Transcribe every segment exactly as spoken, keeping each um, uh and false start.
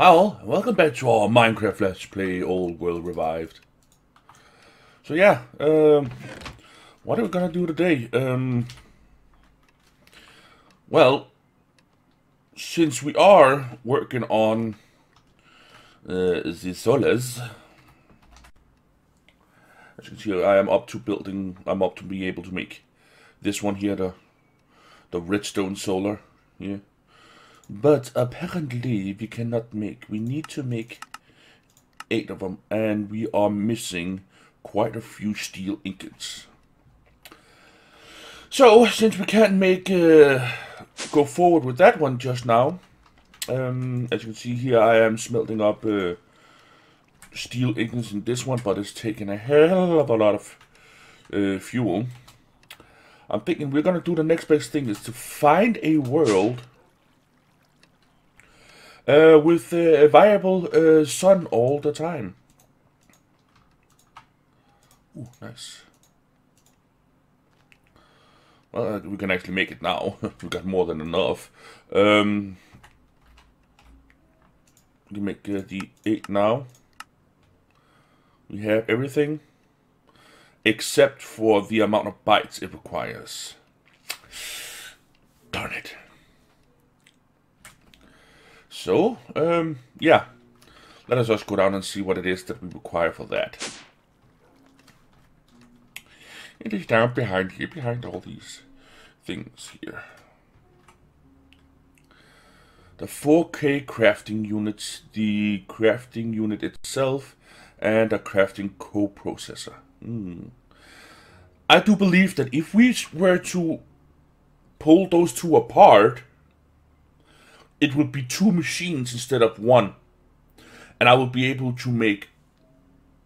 Hi all, and welcome back to our Minecraft Let's Play Old World Revived. So yeah, um, what are we gonna do today? Um, well, since we are working on uh, the soles, as you can see, I am up to building. I'm up to be able to make this one here, the the redstone solar here. But apparently we cannot make, we need to make eight of them, and we are missing quite a few steel ingots. So since we can't make, uh, go forward with that one just now, um, as you can see here I am smelting up uh, steel ingots in this one, but it's taking a hell of a lot of uh, fuel. I'm thinking we're gonna do the next best thing is to find a world Uh, with uh, a viable uh, sun all the time. Ooh, nice. Well, uh, we can actually make it now. We got more than enough. Um, we make uh, the eight now. We have everything except for the amount of bytes it requires. Darn it. So, um, yeah, let us just go down and see what it is that we require for that. It is down behind here, behind all these things here. The four K crafting units, the crafting unit itself, and a crafting coprocessor. Mm. I do believe that if we were to pull those two apart, it would be two machines instead of one, and I would be able to make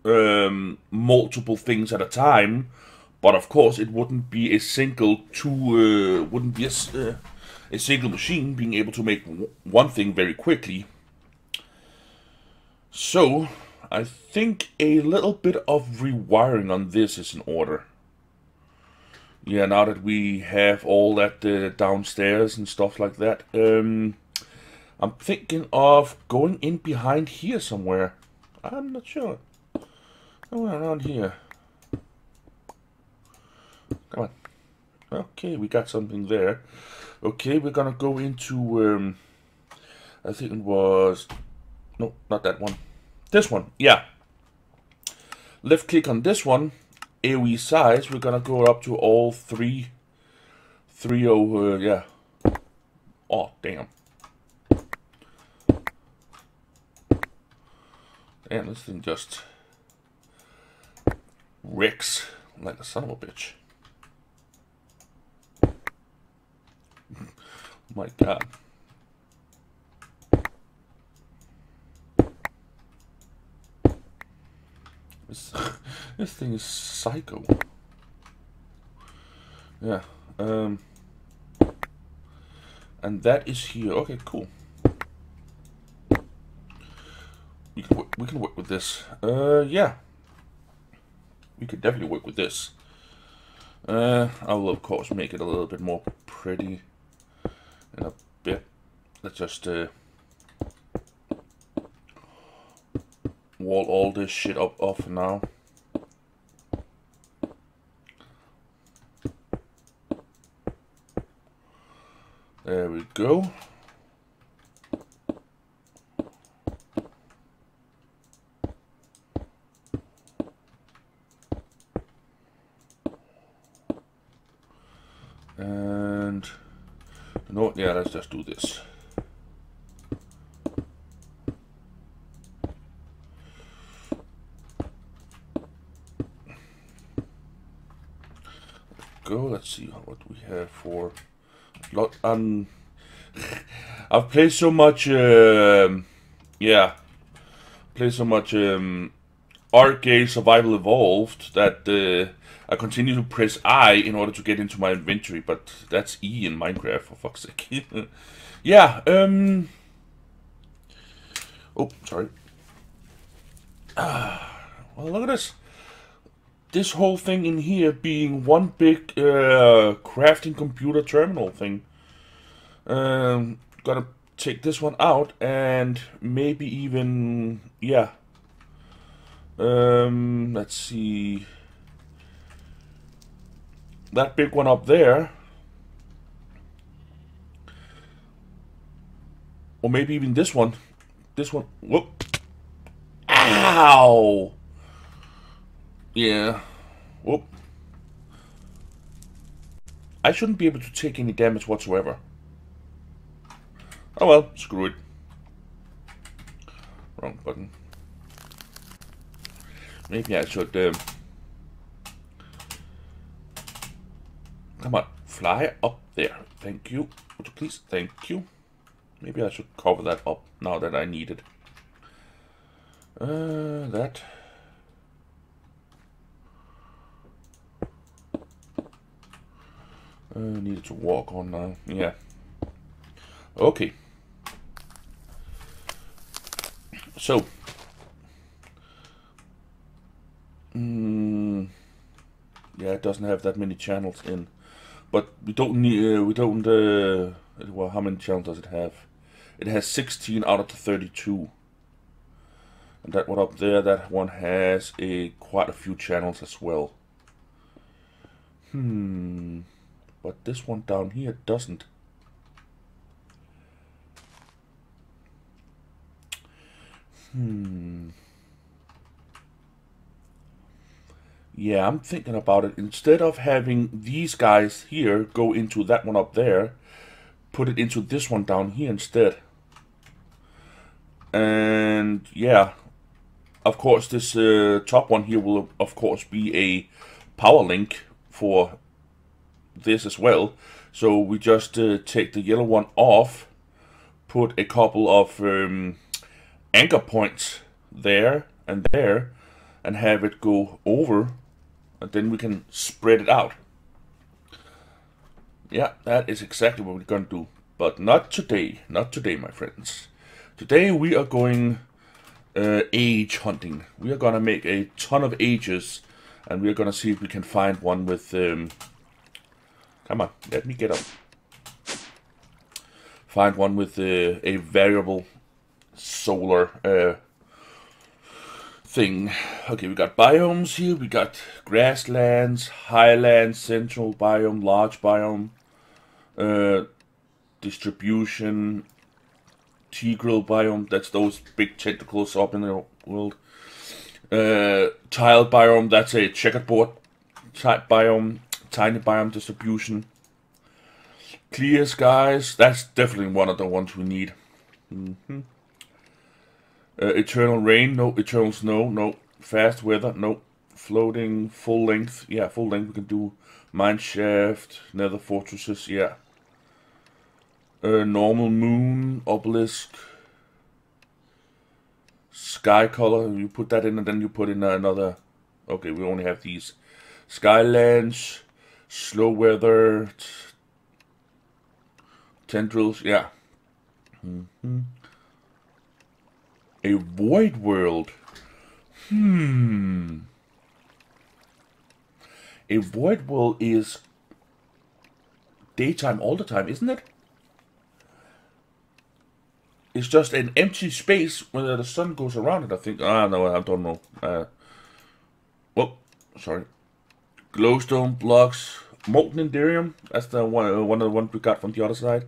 um, multiple things at a time. But of course, it wouldn't be a single two, uh, wouldn't be a, uh, a single machine being able to make w one thing very quickly. So I think a little bit of rewiring on this is in order. Yeah, now that we have all that uh, downstairs and stuff like that, um, I'm thinking of going in behind here somewhere. I'm not sure. Somewhere around here. Come on. Okay, we got something there. Okay, we're gonna go into, um, I think it was, no, not that one. This one, yeah. Left click on this one. A O E size, we're gonna go up to all three, three oh, uh, yeah. Oh, damn. Damn, this thing just wrecks like a son of a bitch. My God. This, this thing is psycho. Yeah. Um, and that is here. Okay, cool. We can, we can work with this. Uh, yeah. We could definitely work with this. Uh, I will, of course, make it a little bit more pretty in a bit. Let's just... Uh, wall all this shit up off now. There we go. And no, yeah, let's just do this. Let's see what we have for lot. Um, I've played so much, uh, yeah, played so much um, R K Survival Evolved that uh, I continue to press I in order to get into my inventory, but that's E in Minecraft for fuck's sake. Yeah. Um. Oh, sorry. Ah, well, look at this. This whole thing in here being one big uh, crafting computer terminal thing. Um, got a take this one out and maybe even, yeah, um, let's see, that big one up there, or maybe even this one, this one, whoop, ow, yeah, whoop, I shouldn't be able to take any damage whatsoever. Oh well, screw it. Wrong button. Maybe I should... Um... Come on, fly up there. Thank you. Would you please? Thank you. Maybe I should cover that up now that I need it. Uh, that... I uh, needed to walk on now. Yeah. Okay. So. Mm, yeah, it doesn't have that many channels in, but we don't need. Uh, we don't. Uh, well, how many channels does it have? It has sixteen out of the thirty-two. And that one up there, that one has a quite a few channels as well. Hmm. But this one down here doesn't. Hmm. Yeah, I'm thinking about it. Instead of having these guys here go into that one up there, put it into this one down here instead. And yeah, of course this uh, top one here will of course be a power link for this as well, so we just uh, take the yellow one off, put a couple of um, anchor points there and there, and have it go over, and then we can spread it out. Yeah, that is exactly what we're gonna do, but not today, not today, my friends. Today we are going uh, age hunting. We are gonna make a ton of ages, and we're gonna see if we can find one with um, come on, let me get up. Find one with uh, a variable solar uh, thing. Okay, we got biomes here. We got grasslands, highlands, central biome, large biome, uh, distribution, tigral biome. That's those big tentacles up in the world. Uh, tile biome. That's a checkerboard type biome. Tiny biome distribution. Clear skies, that's definitely one of the ones we need. Mm-hmm. uh, eternal rain, no. Eternal snow, no. Fast weather, no. Floating, full length, yeah, full length we can do. Mineshaft, nether fortresses, yeah. Uh, normal moon, obelisk. Sky color, you put that in and then you put in another. Okay, we only have these. Skylands. Slow weather, tendrils, yeah. Mm-hmm. A void world. Hmm. A void world is daytime all the time, isn't it? It's just an empty space when the sun goes around it, I think. Ah, no, I don't know. Uh, oh, sorry. Glowstone blocks, molten Enderium. That's the one, uh, one of the ones we got from the other side.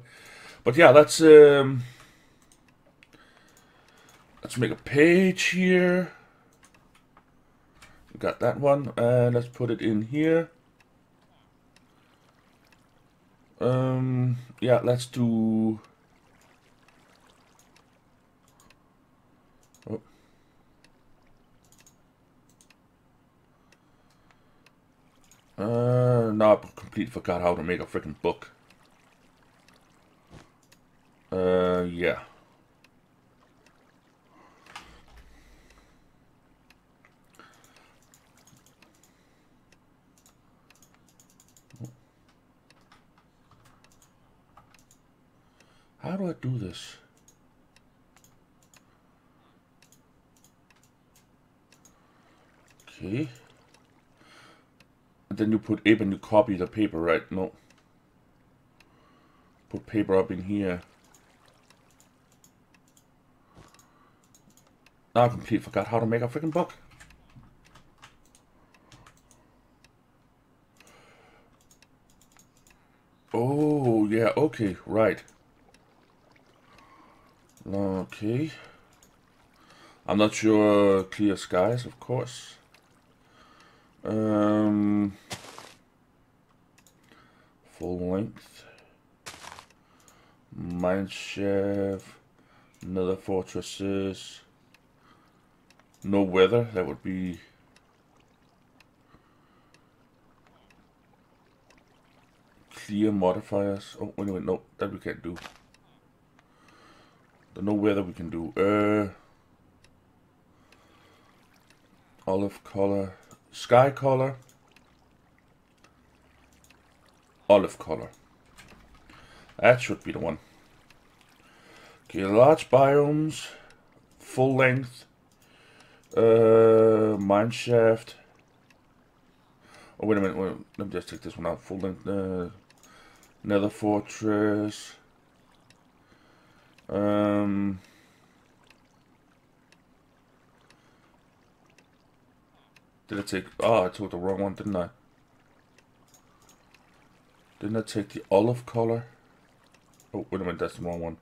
But yeah, let's um, let's make a page here. We got that one, and let's put it in here. Um, yeah, let's do. Oh. Uh, no, I completely forgot how to make a freaking book. Uh, yeah. How do I do this? Okay. Then you put up and you copy the paper, right? No. Put paper up in here. I completely forgot how to make a freaking book. Oh, yeah, okay, right. Okay. I'm not sure. Clear skies, of course. Um, full length. Mineshaft. Nether fortresses. No weather, that would be... Clear modifiers. Oh, wait, wait, no, that we can't do. The no weather we can do. Uh, olive color. Sky color. Olive color. That should be the one. Okay, large biomes. Full length. Uh, mineshaft. Oh, wait a minute, wait, let me just take this one out. Full length, uh, nether fortress. Um, did I take, oh, I took the wrong one, didn't I? Didn't I take the olive color? Oh, wait a minute, that's the wrong one.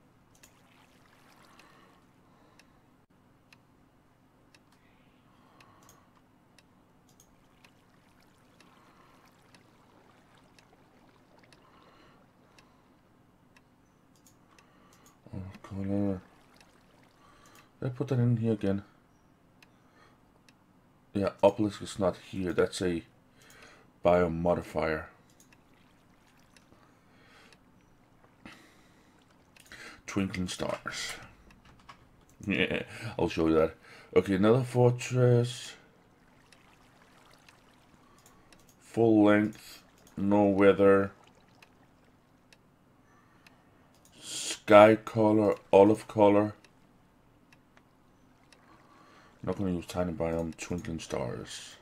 Let's put that in here again. Yeah, obelisk is not here. That's a biome modifier. Twinkling stars. Yeah, I'll show you that. Okay, another fortress. Full length. No weather. Sky color, olive color. Not gonna use tiny biome, twinkling stars.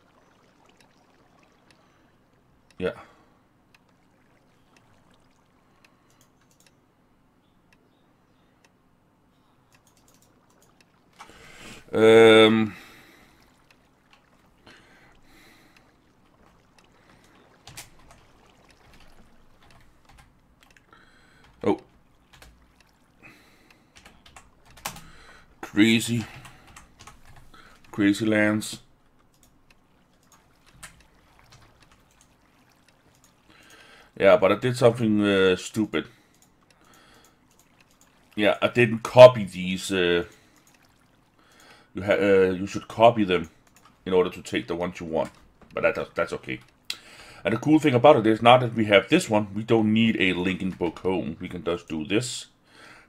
Yeah. Um. Oh. Crazy. Crazy lands. Yeah, but I did something uh, stupid. Yeah, I didn't copy these. Uh, you ha uh, you should copy them in order to take the ones you want. But that does, that's okay. And the cool thing about it is, now that we have this one, we don't need a Lincoln book home. We can just do this.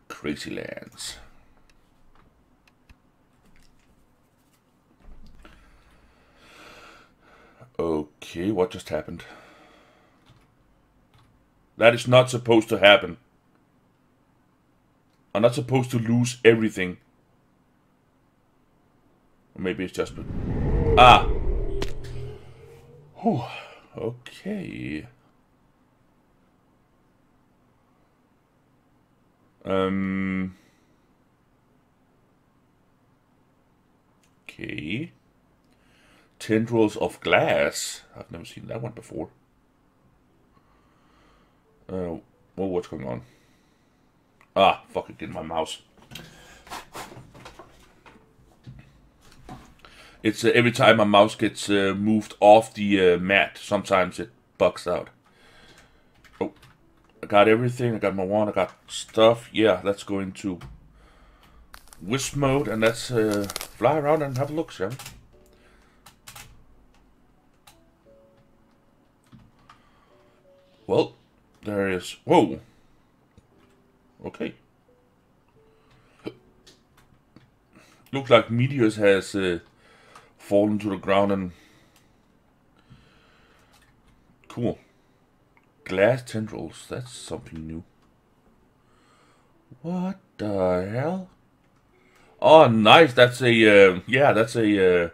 Crazy lands. Okay, what just happened? That is not supposed to happen. I'm not supposed to lose everything. Or maybe it's just... Ah! Whew. Okay. Um... Okay... Tendrils of glass. I've never seen that one before. Uh, well, what's going on? Ah, fuck it, in my mouse. It's uh, every time my mouse gets uh, moved off the uh, mat, sometimes it bugs out. Oh, I got everything. I got my wand. I got stuff. Yeah, let's go into wisp mode and let's uh, fly around and have a look, shall we? Well, there is... Whoa! Okay. Looks like meteors has uh, fallen to the ground and... Cool. Glass tendrils, that's something new. What the hell? Oh, nice, that's a... Uh, yeah, that's a... Uh,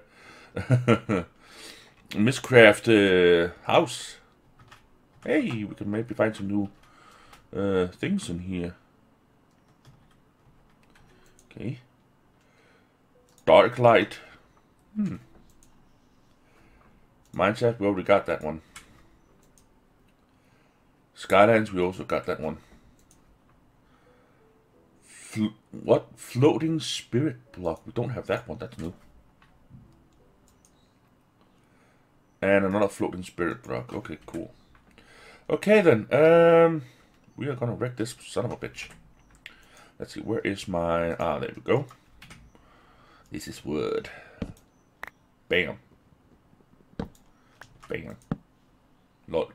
Minecraft uh, house. Hey, we can maybe find some new uh, things in here. Okay. Dark light. Hmm. Mineshaft, we already got that one. Skylines, we also got that one. Flo what? Floating spirit block. We don't have that one. That's new. And another floating spirit block. Okay, cool. Okay then. Um, we are gonna wreck this son of a bitch. Let's see. Where is my? Ah, there we go. This is wood. Bam. Bam. Lord.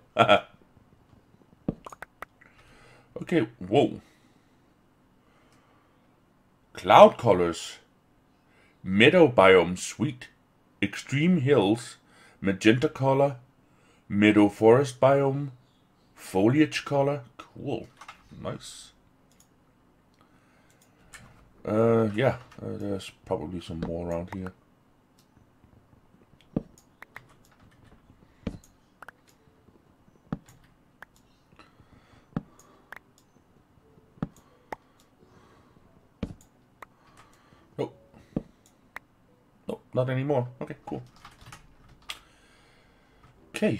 Okay, whoa. Cloud colors. Meadow biome sweet. Extreme hills. Magenta color. Meadow forest biome. Foliage color. Cool. Nice. Uh, yeah. Uh, there's probably some more around here. Not anymore. Okay, cool. Okay.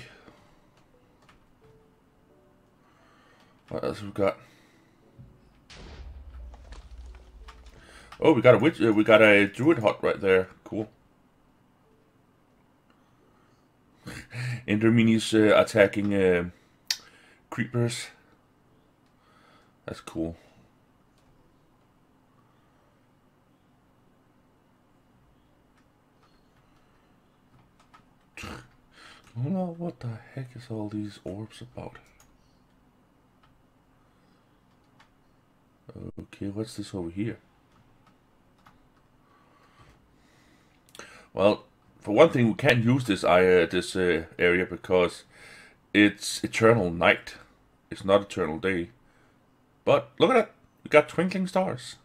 What else we got? Oh, we got a witch. Uh, we got a druid hut right there. Cool. Enderminis uh, attacking uh, creepers. That's cool. Well, what the heck is all these orbs about? Okay, what's this over here? Well, for one thing, we can't use this uh, this uh, area because it's eternal night. It's not eternal day. But look at that! We got twinkling stars.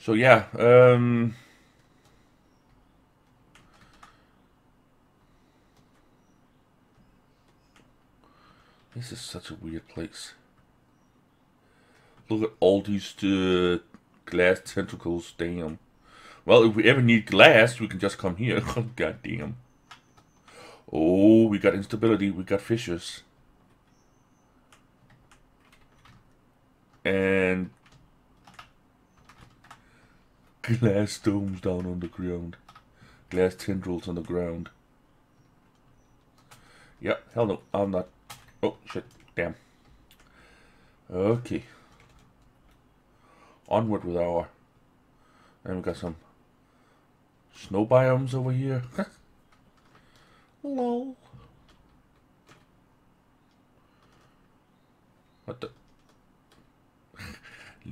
So yeah. Um, This is such a weird place. Look at all these uh, glass tentacles, damn. Well, if we ever need glass, we can just come here. God damn. Oh, we got instability, we got fissures. And glass domes down on the ground. Glass tendrils on the ground. Yep, hell no, I'm not. Oh, shit. Damn. Okay. Onward with our... And we got some snow biomes over here. Lol. What the...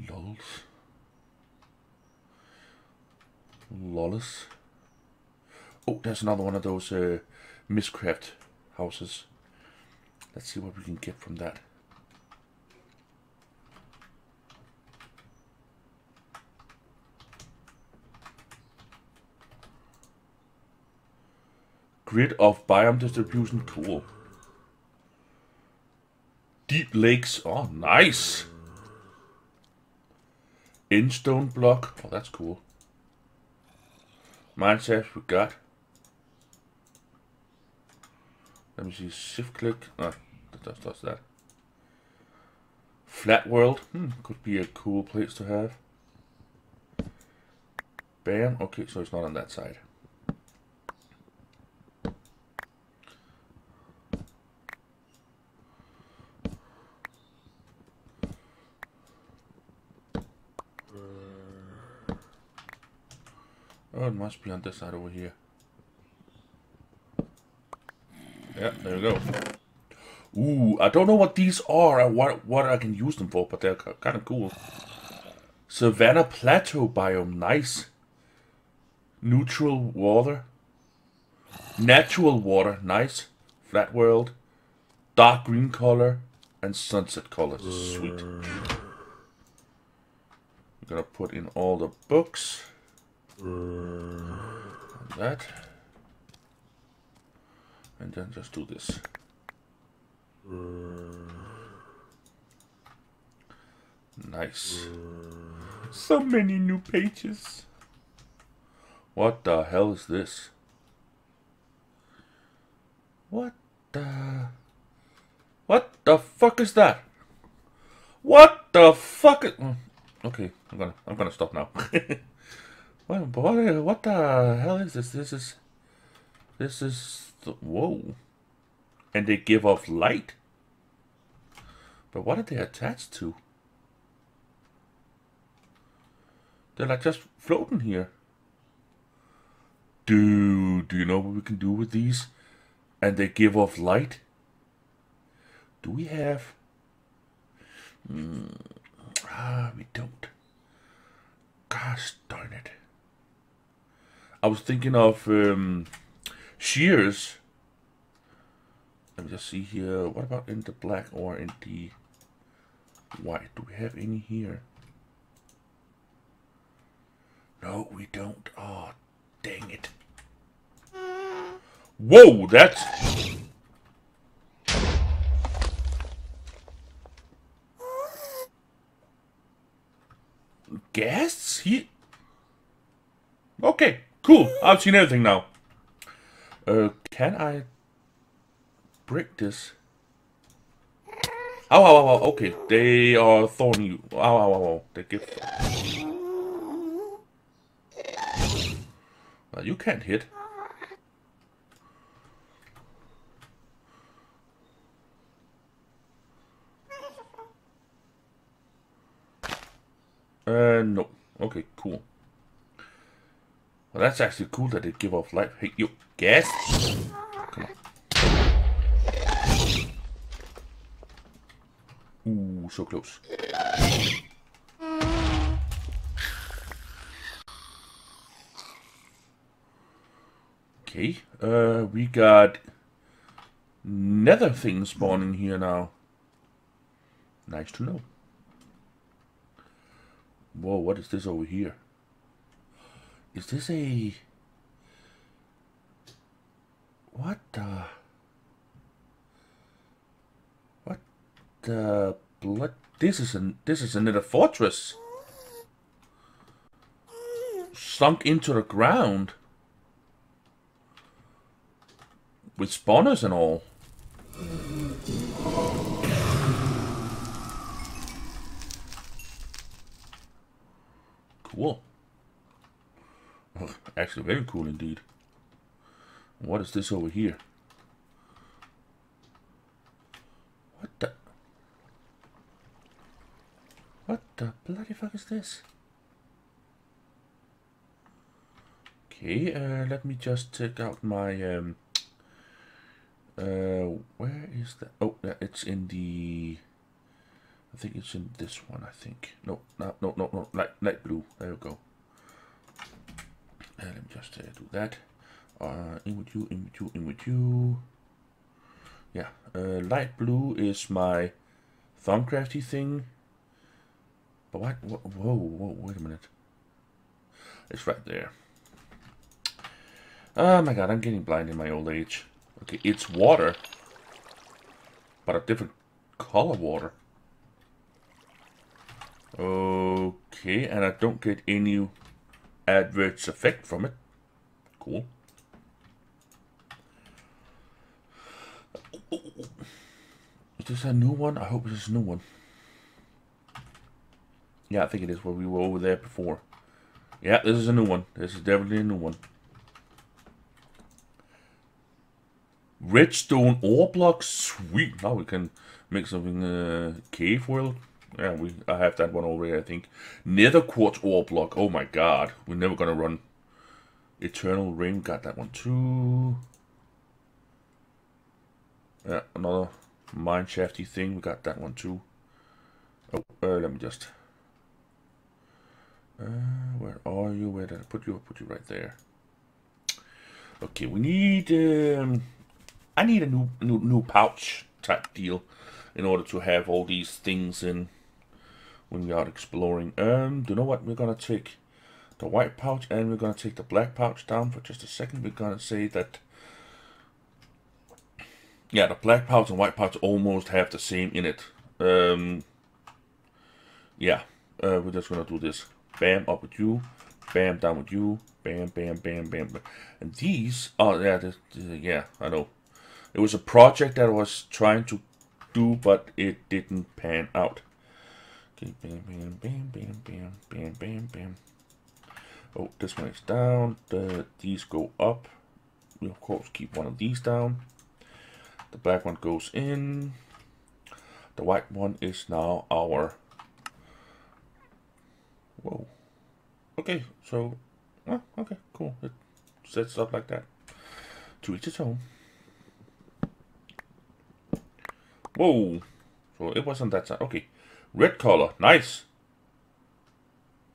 Lols. Lollis. Oh, there's another one of those uh, Minecraft houses. Let's see what we can get from that. Grid of biome distribution, cool. Deep lakes, oh nice! Endstone block, oh that's cool. Mineshaft we got. Let me see, shift click, ah, that does, does that. Flat world, hmm, could be a cool place to have. Bam, okay, so it's not on that side. Oh, it must be on this side over here. Yeah, there we go. Ooh, I don't know what these are and what, what I can use them for, but they're kind of cool. Savannah Plateau biome, nice. Neutral water. Natural water, nice. Flat world. Dark green color. And sunset color, sweet. We're gonna put in all the books. Like that. And then just do this. Nice. So many new pages. What the hell is this? What the... What the fuck is that? What the fuck is... Okay, I'm gonna, I'm gonna stop now. What, what, what the hell is this? This is... This is... Whoa. And they give off light? But what are they attached to? They're like just floating here. Dude, do you know what we can do with these? And they give off light? Do we have... Mm. Ah, we don't. Gosh darn it. I was thinking of um, shears. Let me just see here. What about in the black or in the white? Do we have any here? No, we don't. Oh, dang it. Whoa, that's... Gas? He... Okay, cool. I've seen everything now. Uh, can I... break this? Ow, ow, ow, ow. Okay, they are thorny. Ow, ow, ow, ow. They give... Well, you can't hit. Uh, no. Okay, cool. Well, that's actually cool that they give off light. Hey, you. Gas? Come on. Ooh, so close. Okay, uh, we got nether things spawning here now. Nice to know. Whoa, what is this over here? Is this a... What the... What the... blood... This is an... This is another fortress. Sunk into the ground. With spawners and all. Cool. Actually, very cool indeed. What is this over here? What the... What the bloody fuck is this? Okay, uh, let me just take out my... Um, uh, where is that? Oh, it's in the... I think it's in this one, I think. No, no, no, no, no. Light, light blue. There we go. Uh, let me just uh, do that. Uh, in with you, in with you, in with you. Yeah. Uh, light blue is my thumbcrafty thing. But what? Whoa, whoa, whoa, wait a minute. It's right there. Oh my god, I'm getting blind in my old age. Okay, it's water. But a different color water. Okay, and I don't get any adverse effect from it. Cool. Is this a new one? I hope this is a new one. Yeah, I think it is where we were over there before. Yeah, this is a new one. This is definitely a new one. Redstone ore blocks? Sweet. Now we can make something uh, cave world. Yeah, we. I have that one already, I think. Nether quartz ore block. Oh my god, we're never gonna run. Eternal rain, got that one too. Yeah, another mineshafty thing. We got that one too. Oh, uh, let me just. Uh, where are you? Where did I put you? I put you right there. Okay, we need. Um, I need a new new new pouch type deal. In order to have all these things in when we are exploring. Um, do you know what? We're going to take the white pouch and we're going to take the black pouch down for just a second. We're going to say that... Yeah, the black pouch and white pouch almost have the same in it. Um, yeah, uh, we're just going to do this. bam, up with you, bam, down with you, bam, bam, bam, bam, bam. And these, oh yeah, this, this, yeah, I know. It was a project that I was trying to do, but it didn't pan out. Okay, bam, bam, bam, bam, bam, bam, bam, bam. Oh, this one is down. The, these go up. We of course keep one of these down. The black one goes in. The white one is now our. Whoa. Okay, so, oh, okay, cool. It sets up like that. To each its own. Whoa. So it was on that side. Okay. Red color. Nice.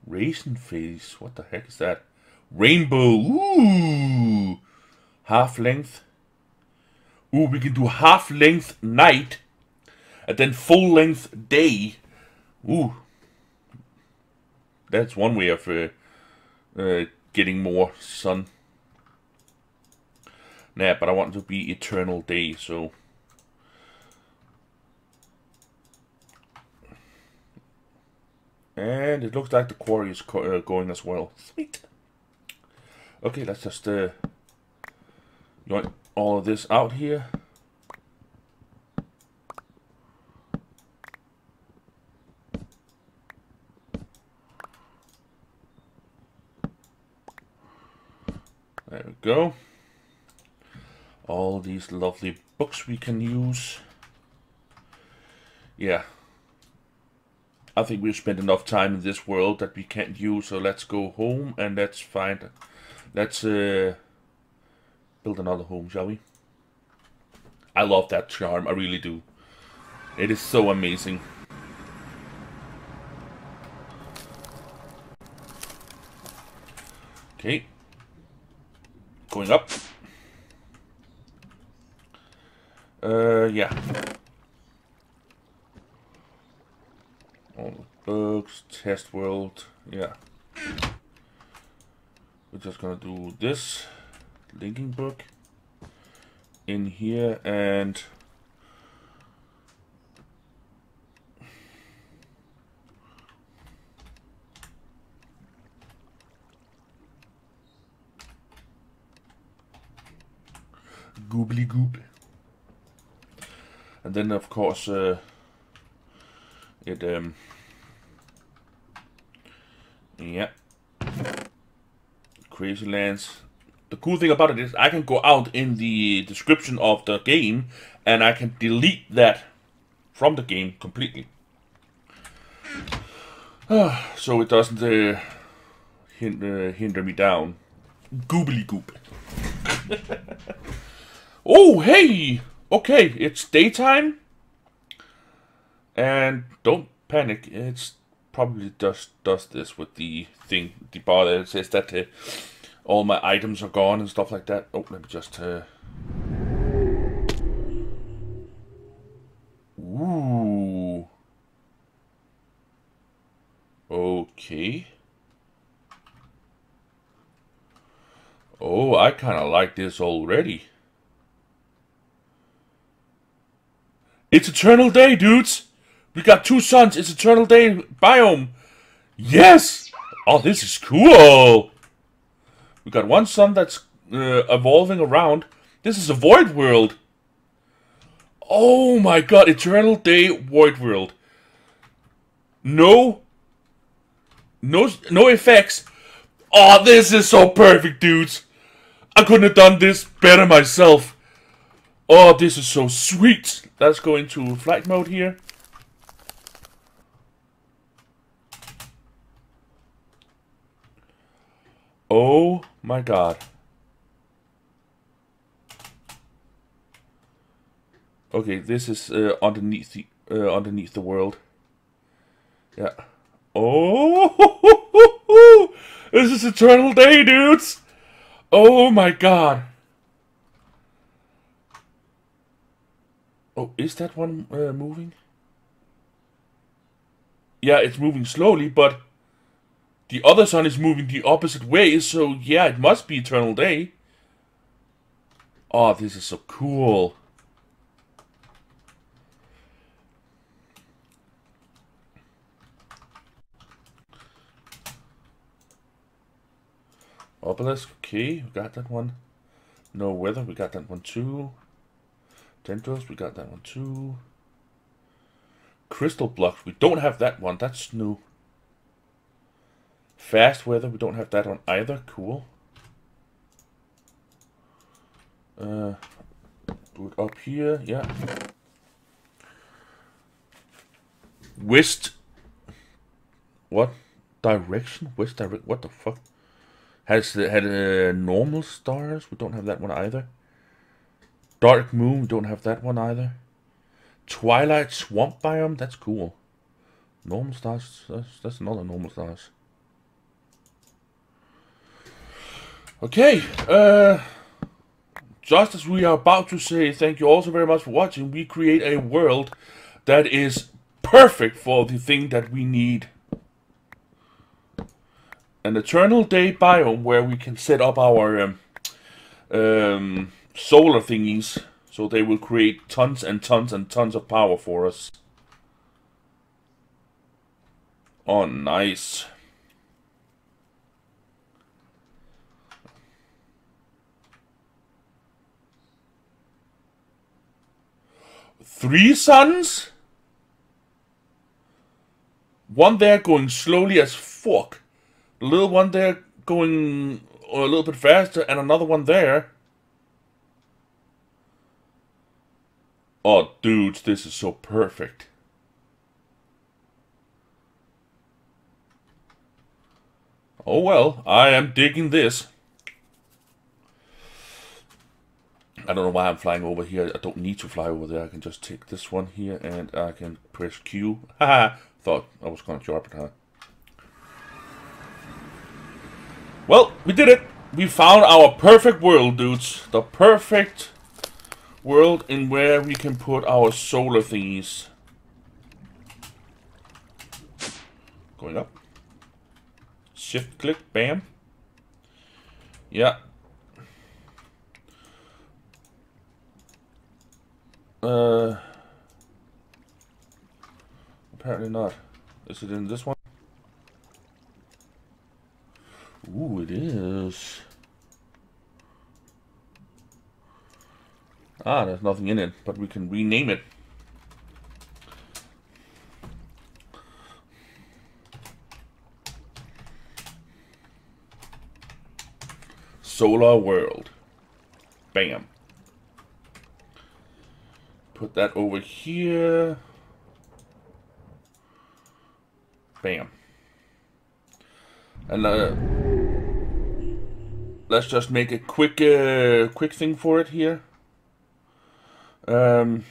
Raisin face. What the heck is that? Rainbow. Ooh. Half length. Ooh, we can do half length night. And then full length day. Ooh. That's one way of uh, uh, getting more sun. Nah, but I want it to be eternal day, so. And it looks like the quarry is co uh, going as well. Sweet. Okay, let's just uh, join all of this out here. There we go. All these lovely books we can use. Yeah. I think we've spent enough time in this world that we can't use, so let's go home and let's find, let's uh, build another home, shall we? I love that charm, I really do. It is so amazing. Okay, going up. Uh, yeah. All the books, test world, yeah. We're just gonna do this linking book in here and goobly goop. And then of course uh, it um yeah, crazy lands. The cool thing about it is I can go out in the description of the game and I can delete that from the game completely, so it doesn't uh, hinder, hinder me down. Goobly goop. Oh hey, okay, it's daytime. And don't panic, it's probably just does this with the thing, the bar that says that uh, all my items are gone and stuff like that. Oh, let me just... Uh... Ooh. Okay. Oh, I kind of like this already. It's eternal day, dudes! We got two suns, it's eternal day biome. Yes! Oh, this is cool! We got one sun that's uh, evolving around. This is a void world. Oh my god, eternal day void world. No. No, no effects. Oh, this is so perfect, dudes. I couldn't have done this better myself. Oh, this is so sweet. Let's go into flight mode here. Oh my god. Okay, this is uh, underneath the uh, underneath the world. Yeah. Oh, this is eternal day, dudes. Oh my god. Oh, is that one uh, moving? Yeah, it's moving slowly, but the other sun is moving the opposite way, so yeah, it must be eternal day. Oh, this is so cool. Obelisk, okay, we got that one. No weather, we got that one too. Tendrils, we got that one too. Crystal blocks, we don't have that one, that's new. Fast weather, we don't have that one either, cool. Uh, put up here, yeah. West. What? Direction? West direct? What the fuck? Has the, had uh, normal stars? We don't have that one either. Dark moon, we don't have that one either. Twilight swamp biome, that's cool. Normal stars, that's, that's another normal stars. Okay, uh, just as we are about to say thank you all so very much for watching, we create a world that is perfect for the thing that we need. An eternal day biome where we can set up our um, um, solar thingies, so they will create tons and tons and tons of power for us. Oh, nice. Three suns? One there going slowly as fuck. A little one there going a little bit faster, and another one there. Oh, dudes, this is so perfect. Oh well, I am digging this. I don't know why I'm flying over here. I don't need to fly over there. I can just take this one here and I can press Q. Haha, thought I was going to drop it, huh? Well, we did it. We found our perfect world, dudes. The perfect world in where we can put our solar thingies. Going up. Shift click, bam. Yeah. Uh, apparently not. Is it in this one? Ooh, it is. Ah, there's nothing in it, but we can rename it. Solar World. Bam. Put that over here. Bam. And uh, let's just make a quick, uh, quick thing for it here. Um,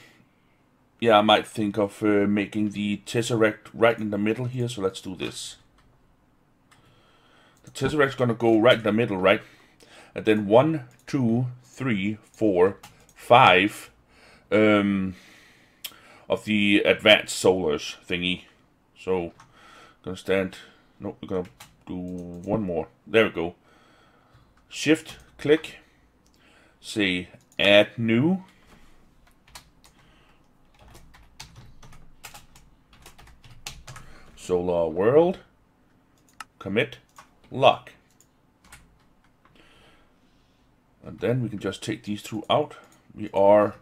yeah, I might think of uh, making the tesseract right in the middle here. So let's do this. The tesseract's gonna go right in the middle, right? And then one, two, three, four, five. Um, of the advanced solars thingy. So, gonna stand. No, we're gonna do one more. There we go. Shift, click. Say add new. Solar world. Commit. Lock. And then we can just take these two out. We are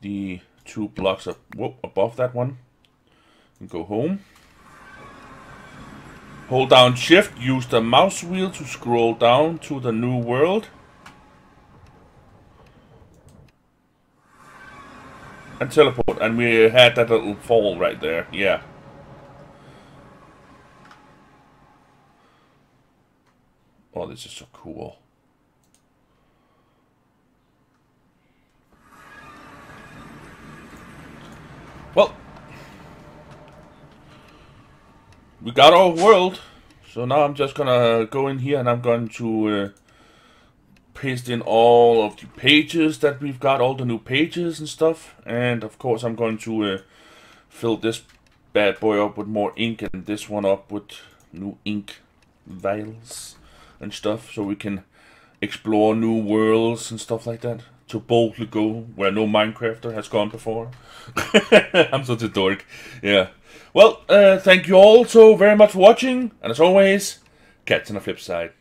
the two blocks up, whoop, above that one, and go home. Hold down shift, use the mouse wheel to scroll down to the new world. And teleport, and we had that little fall right there, yeah. Oh, this is so cool. Well, we got our world, so now I'm just gonna go in here and I'm going to uh, paste in all of the pages that we've got, all the new pages and stuff, and of course I'm going to uh, fill this bad boy up with more ink and this one up with new ink vials and stuff, so we can explore new worlds and stuff like that. To boldly go where no Minecrafter has gone before. I'm such a dork. Yeah. Well, uh, thank you all so very much for watching. And as always, catch you on the flip side.